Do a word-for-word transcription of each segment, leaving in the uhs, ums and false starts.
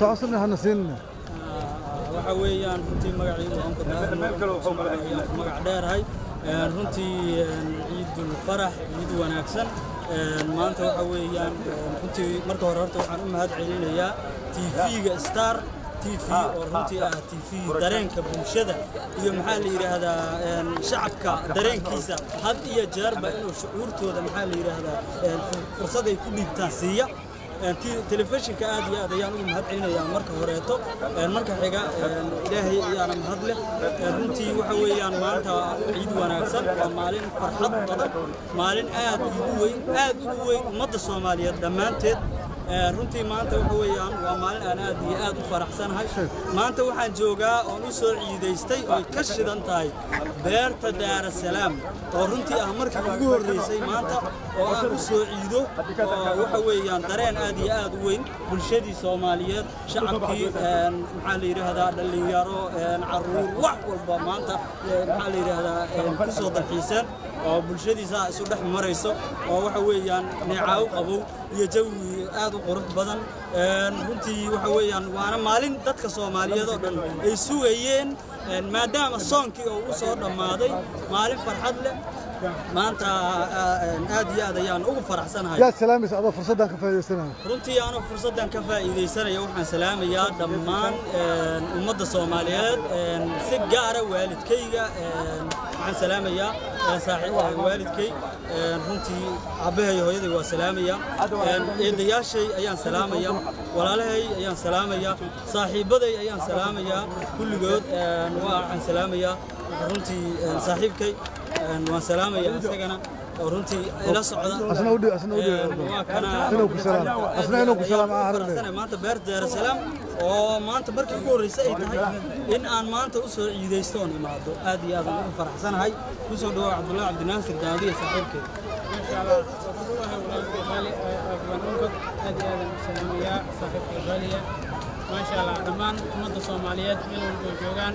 ساعصنا هنا سنة. وحويا نحنتي مرعي وأنت مرع دار هاي نحنتي عيد الفرح عيد وناكسن ما أنت وحويا نحنتي مركو رارتو عن أم هاد عيني يا تيفي ستار تيفي ورنتي آه تيفي درين كبوشدة يوم حالي هذا شعبك درين كيسة هاد هي جربة إنه شعورته هذا محالي هذا فرصة يكون بتنسية تلفزيون كأدي هذا يعني مهد علينا يا مركه هريتو المركه حاجة إلهي يعني مهدله رنتي وحوي يعني مالتها عيد وناكسر مالين فرحة طبعا مالين آد يبوي آد يبوي مد الصومالية دمانتد رنتي مالته وحوي يعني ومالين أنا دي آد فرحسان هاي مالته وحن جوجا ونصر عيديستي ويكشد أنتاي بيرت دار السلام ورنتي أمرك بقول ريسي مالته ونصر عيدو وحوي يعني درين أدي أد وين بالشدي الصوماليات شعبي على هذا اللي يرو عرور وحول مانتا على هذا كسوة الحسن بالشدي سا سودح مريسو وحويا نعاو أبو يجوي أدو قرط بدن هنتي وحويا وأنا مالين تدخل الصوماليات السويين ما دام الصون كي أو صار الماضي مالين فرحة له ما أنت نادي هذا يعني أوفر حسن هاي. يا سلام يا سعد فرصة دان كفاية سنة. رنتي أنا فرصة دان كفاية إذا سنة يوحنا سلام يا دمان أمد الصوماليات سجارة والد كيجا عن سلام يا صاحب والد كي رنتي عبها يهودي وسلام يا إذا يا شيء أيان سلام يا ولا له أيان سلام يا صاحب بدي أيان سلام يا كل جود نوع عن سلام يا رنتي صاحب كي. والسلام يا سجنا ورنتي إلى الصعدة. أصلا ودي أصلا ودي. أنا أنا وبسلام أصلا أنا وبسلام أعرف. أنا ما أنت برد السلام أو ما أنت بركي كوري سعيد هاي إن أنا ما أنت أسر يديستوني ما أدو أدي هذا فرح سنة هاي وصل دوا عبد الله عبد الناصر داودي صاحبك. إن شاء الله صبر الله ونعم بالي ونقول أدي هذا السلام يا صاحبك غالية ما شاء الله كمان مدة صوماليات من الجوجان.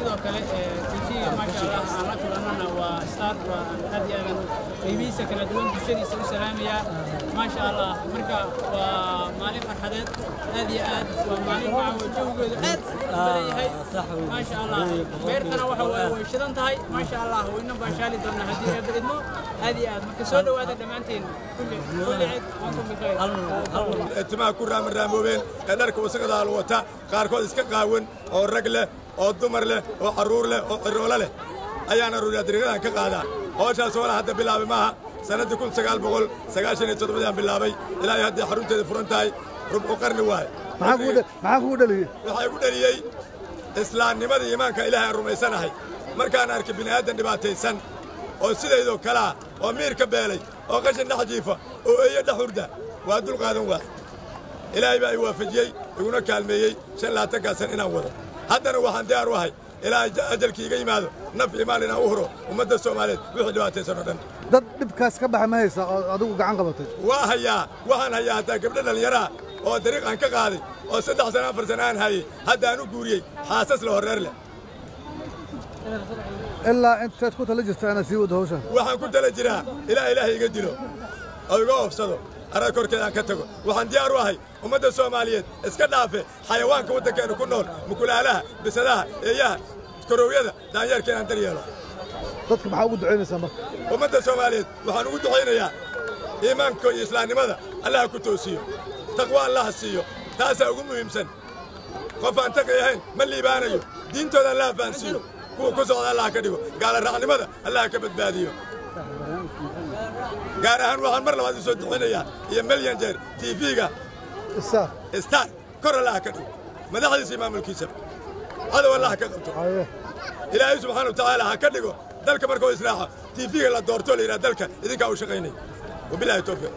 sidoo kale tijiga ma sha Allah aan la kulanana waa star waa hadi aan qiimihiisa kala duwan bulshadiisa u salaamaya ma sha Allah marka waa maalin farxadeed hadi aad waa maalin waxa wajigooda aad leeyahay ma sha Allah beertana waxa way shidan tahay ma sha Allah wayna baashaali doona hadii aad idmo hadi aad marka soo dhawaada dhamaanteen kulli cid aan ku biqay ijmaa ku raam raamobeen dharka wasaqada loo wata qaar kood iska qaawan oo rag leh oo dumar leh oo caruur leh oo cirool leh ayaana ruuladiriga ka qaada howshaas wala hadda bilaabay ma sanad ألف وتسعمائة وتسعة وتسعين aan bilaabay ilaa hadda xarunteeda furantahay rubuc qarni waay maxaa ku dhalay maxaa ku dhalay waxa ku dhalay islaamnimada iimaanka ilaahay rumaysanahay markaan arkay bini aadan dhibaataysan oo sideedo kala oo miirka beelay oo qashin dhex jiifa oo ay dhex hurda waa dul qaadan waa ilaahay baa waafajiyay iguna kaalmeeyay shan laata gaasan inaan wado هذا هو هذا هو هذا هو هذا هو هذا هو هو هذا هو هذا هو هذا هو هذا هو هذا هو هذا هو هذا هو هذا هو هذا هو هذا هو هذا هو هذا هو هذا هو هذا هو هذا هو هذا هو إلا أنت تكون أنا سيود هوشا وحن كنت لجرا إلى إلهي قديره أو أنا كورك أنا كتبه وحنديار واهي ومدى الصوماليات إسكندافي حيوان كودا كانوا كنون مكلها لها بسلاها إياه كرويدا دانيار كان ترياله تطلب حاود عين سما ومدى الصوماليات وحنود عين إياه إيمانك إسلامي ماذا الله كتوسيو تقوى الله سيو تاسع قوم يمسن قفان تقيهن من اللي بانيو دين تودا الله بانسيو كو كوزا الله كديو قال الرعني ماذا الله كبد باديو gaarahan waxaan mar labaad soo duqeynaa iyo milyan jeer T V-ga istaa istaa korala ka dhig madaxdiisa imaamulkiisa hada wallahi ka qabto ilaahay subhanahu wa ta'ala ha ka dhigo dalka markuu israaco T V-ga la doorto leeyahay dalka idinka u shaqeynay wabillahi tawfiq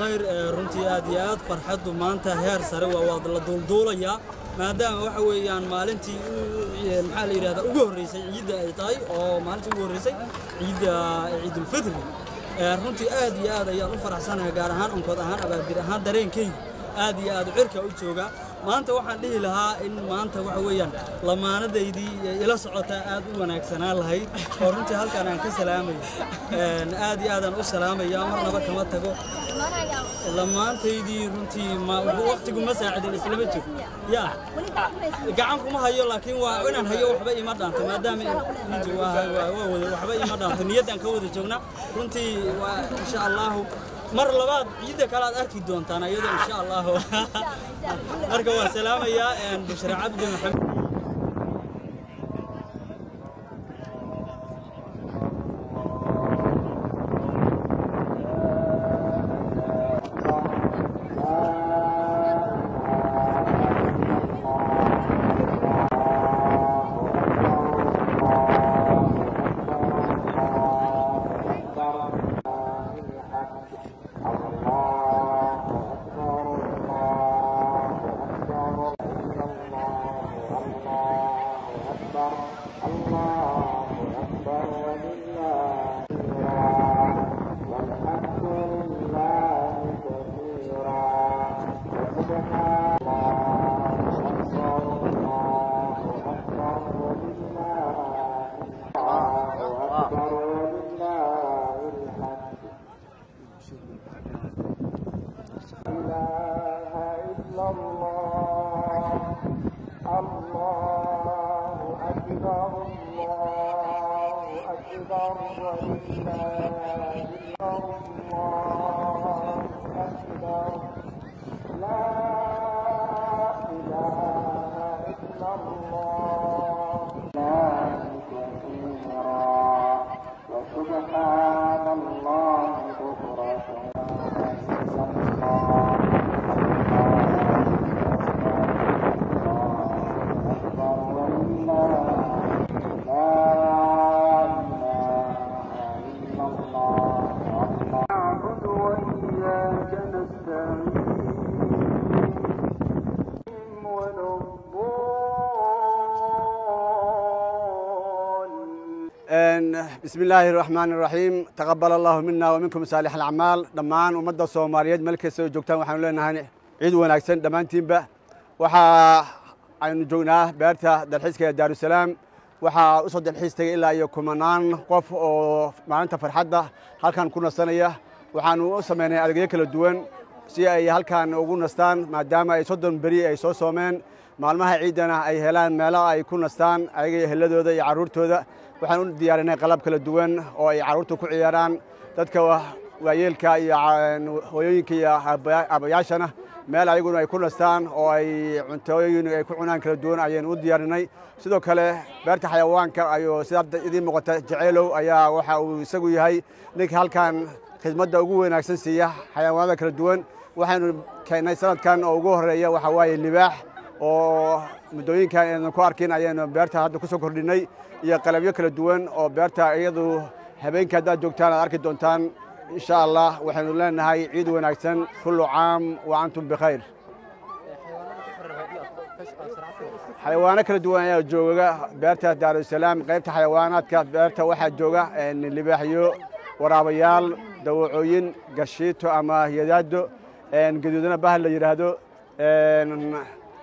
khayr runtii aad iyo aad farxadu maanta heer sare waa wada la duulduulaya ما دام وحويان مالنتي الحالي هذا وجوريس عيد عيطاي أو مالنتي وجوريس عيد عيد الفطر. رنتي آدي هذا يا رفرع سنة جارهان أنقذهان أبديهان درين كي آدي هذا عركة وجوجا ما أنت واحد ليه لها إن ما أنت وحويان لما أنا ديدي إلى صعوتة آدي وأنا كسنال هاي ورنتي هل كان عنك سلامي آدي هذا والسلامي يا مرنا بك ما تقول لما أنت يدي رنتي ما وقتكم مساعد الإسلامية يا قاعمكم هاي لكن وأنا هاي وحبي ما دانت ما دام يجي وحبي ما دانت نيتي أنكود الجنة رنتي وإن شاء الله مر لبعض يدك على أكيد دون تانا يد إن شاء الله أرجو السلام يا بشر عبد محمد. بسم الله الرحمن الرحيم. تقبل الله منا ومنكم صالح الأعمال. دمان ومدة الصوماليات ملكي سو جوجتان وحنلون هاني عيد وناكسن دمان تيمبا وحا عن جوناه بارتا درحيسك يا دار السلام وحا أصد درحيسك إلا يكمنان قف معناتها فرحدة هل كان كنا سنية وحانو أسمينا ألقيك الدوين سي أي هل كان أقول نستان ما دام يصدن بري أي سو سومين مالمها عيدنا أي هلان مالا أي كنا نستان أي هلدو ذا يعرورتو ذا waxaan diyaarinay qalab kala duwan oo ay caruurtu ku ciyaaraan dadka waayeelka iyo hooyooyinka iyo abayaashana meel ayaguna ay ku nastaan oo ay cuntooyin ay ku cunaan kala duwan ayaan u diyaarinay. sidoo kale beerta xayawaanka ayo sida idin muuqata jaceylow ayaa waxa uu isagu yahay ninka halkan khidmadda ugu wanaagsan siiya xayawaanada kala duwan. waxaan keenay sanadkan oo ugu horeeya waxa waaye libaax oo muddooyinka aan ku arkin ayaan beerta hadda ku soo kordhinay iyo qalabyo kala duwan oo beerta iyadu habeenka hadda joogtaan arki doontaan insha Allah. waxaan leenahay ciid wanaagsan kullu caam wa antum bikhair. xayawaanada kala duwan ayaa jooga beerta Daarusalaam. qaybta xayawaanaadka beerta waxa jooga libaaxyo, waraabayaal, dawacooyin, gashiito ama yadaado aan gaduudna bahal la yiraahdo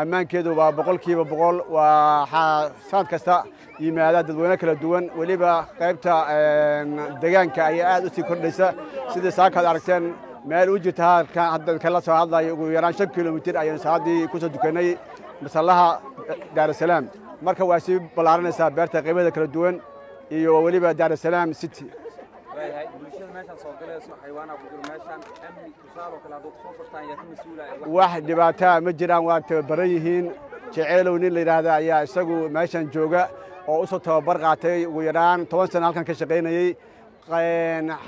ammaankeedu waa boqolkiiba boqol. waa saad kasta yimaada dadweyne kala duwan, waliba qaybta deegaanka ayaa aad u sii kordhaysa. sida saaka aragteen meel u jirta halka hadda kala soo hadlay ugu yaraan shan kiiloomitir ayaan saadii ku soo dukanay masalaha Daarusalaam. marka waa si balaaranaysa beerta qaybada kala duwan iyo waliba Daarusalaam city. wax dhibaato ma jiraan waa tababaran yihiin جعلوا نيل لهذا يا سجوا ماشان جوجا أو أسطح برقعتي ويران طبعاً سنة كان كشقيني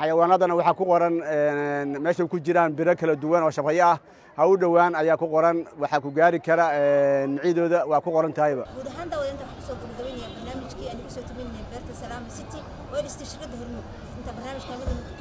حيواناتنا وحكوا قرن ماشوا كل جيران بركل الدوان وشبيعة هؤلاء الدوان أيا قرن وحكوا جاري كلا نعيدوا ذا وحكوا قرن تايبة. ودهان دولة أنت حسوا تقدرين يا برنامج كي أنا حسوا تمين برت السلام الستي والاستشهاد هرمو أنت برنامج كامل.